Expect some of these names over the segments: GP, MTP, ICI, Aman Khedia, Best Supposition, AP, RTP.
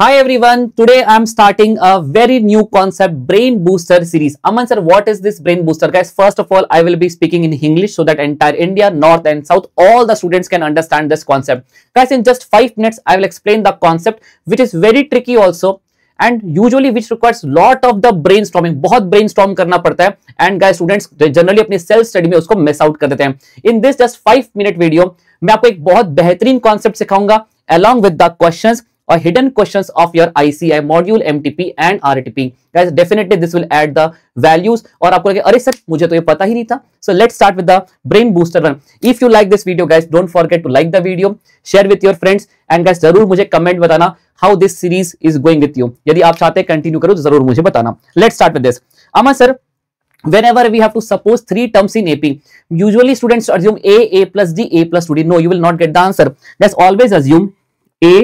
Hi everyone, today I am starting a very new concept, Brain Booster series. Aman sir, what is this Brain Booster? Guys, first of all, I will be speaking in English so that entire India, North and South, all the students can understand this concept. Guys, in just 5 minutes, I will explain the concept, which is very tricky also. And usually which requires lot of the brainstorming, बहुत brainstorm करना पड़ता है. And guys, students generally अपने self study में उसको miss out कर देते हैं. In this just 5 minute video, मैं आपको एक बहुत बेहतरीन concept सिखाऊंगा, along with the questions or hidden questions of your ICI module, MTP and RTP. Guys, definitely this will add the values. और आपको लगे अरे सर मुझे तो ये पता ही नहीं था. So let's start with the brain booster one. If you like this video, guys, don't forget to like the video, share with your friends and guys जरूर मुझे comment बताना how this series is going with you. यदि आप चाहते हैं continue करो तो जरूर मुझे बताना. Let's start with this. Aman sir, whenever we have to suppose 3 terms in AP, usually students assume A plus D, A plus 2D. No, you will not get the answer. Guys, always assume A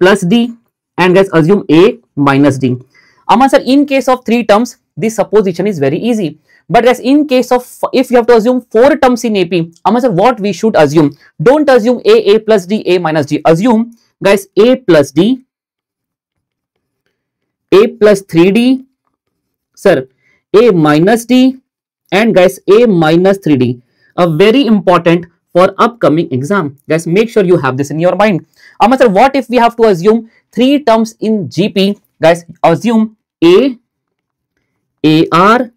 plus D and guys assume A minus D. Aman sir, in case of 3 terms, this supposition is very easy. But guys, in case of, if you have to assume 4 terms in AP, Aman sir, what we should assume? Don't assume A plus D, A minus D. Assume guys A plus D, A plus 3D, sir, A minus D and guys A minus 3D. A very important for upcoming exam. Guys, make sure you have this in your mind. Aman sir, what if we have to assume 3 terms in GP? Guys, assume A, AR,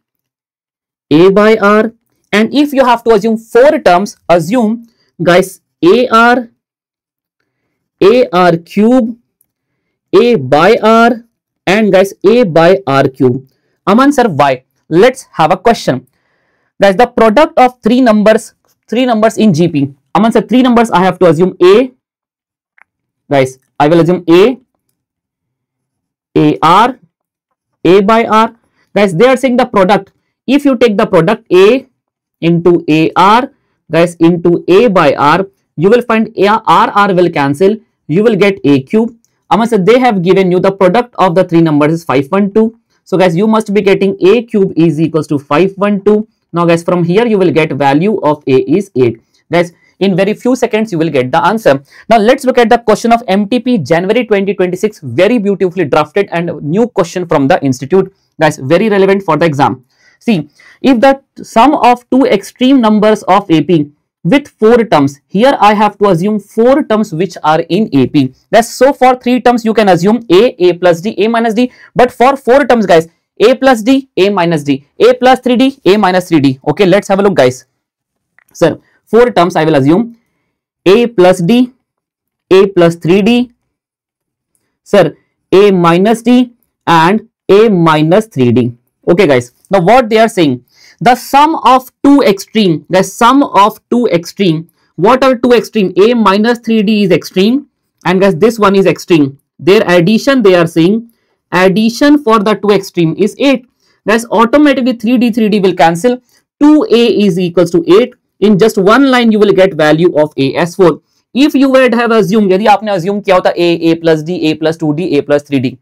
A by R, and if you have to assume 4 terms, assume guys AR, AR cube, A by R and guys A by R cube. Aman sir, why? Let's have a question. Guys, the product of 3 numbers in GP. Aman sir, 3 numbers I have to assume A. Guys, I will assume A, AR, A by R. Guys, they are saying the product. If you take the product A into AR, guys, into A by R, you will find R will cancel. You will get A cube. Aman sir, they have given you the product of the 3 numbers is 512. So guys, you must be getting A cube is equals to 512. Now guys, from here you will get value of A is 8. Guys, in very few seconds you will get the answer. Now let's look at the question of MTP January 2026. Very beautifully drafted and new question from the institute. Guys, very relevant for the exam. See, if the sum of 2 extreme numbers of AP with 4 terms, here I have to assume 4 terms which are in AP. That's so for 3 terms you can assume A plus D, A minus D. But for 4 terms, guys, A plus D, A minus D, A plus 3D, A minus 3D. Okay, let's have a look, guys. Sir, 4 terms I will assume A plus D, A plus 3D, sir, A minus D and A minus 3D. Okay, guys. Now, what they are saying? The sum of 2 extreme, the sum of 2 extreme, what are 2 extreme? A minus 3D is extreme and guys this one is extreme. Their addition, they are saying addition for the 2 extreme is 8. Guys, automatically 3D will cancel. 2A is equals to 8. In just one line, you will get value of A as 4. If you would have assumed, यदि आपने assume किया होता A plus D, A plus 2D, A plus 3D.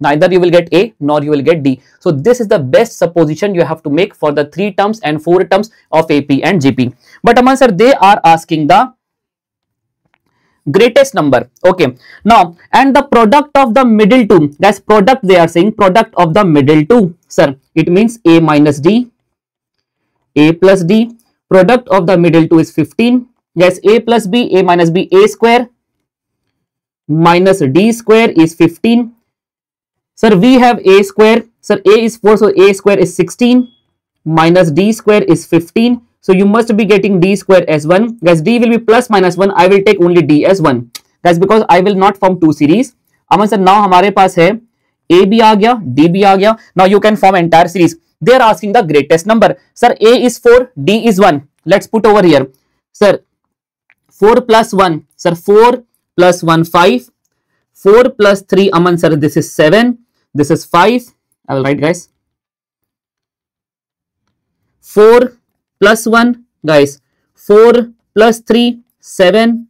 Neither you will get A nor you will get D. So this is the best supposition you have to make for the 3 terms and 4 terms of AP and GP. But Aman sir, they are asking the greatest number. Okay. Now, and the product of the middle 2. That's product they are saying. Product of the middle 2. Sir, it means A minus D, A plus D. Product of the middle 2 is 15. Yes, A plus B, A minus B, A square minus D square is 15. Sir, we have A square, sir, A is 4, so A square is 16, minus D square is 15, so you must be getting D square as 1, guys, D will be plus minus 1, I will take only D as 1, that's because I will not form 2 series. Aman sir, now हमारे पास है, A भी आ गया, D भी आ गया, now you can form entire series. They are asking the greatest number, sir, A is 4, D is 1, let's put over here, sir, 4 plus 1, sir, 4 plus 1, 5, 4 plus 3, Aman sir, this is 7. This is 5. I will write, guys. 4 plus 1, guys. 4 plus 3, 7,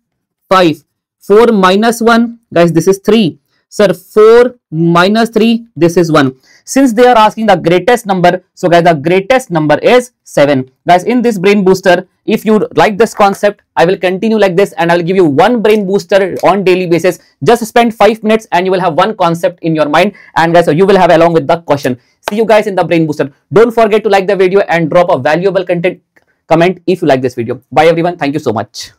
5. 4 minus 1, guys. This is 3. Sir, 4 minus 3, this is 1. Since they are asking the greatest number, so guys, the greatest number is 7. Guys, in this brain booster, if you like this concept, I will continue like this and I will give you one brain booster on daily basis. Just spend 5 minutes and you will have one concept in your mind. And guys, so you will have along with the question. See you guys in the brain booster. Don't forget to like the video and drop a valuable content comment if you like this video. Bye everyone. Thank you so much.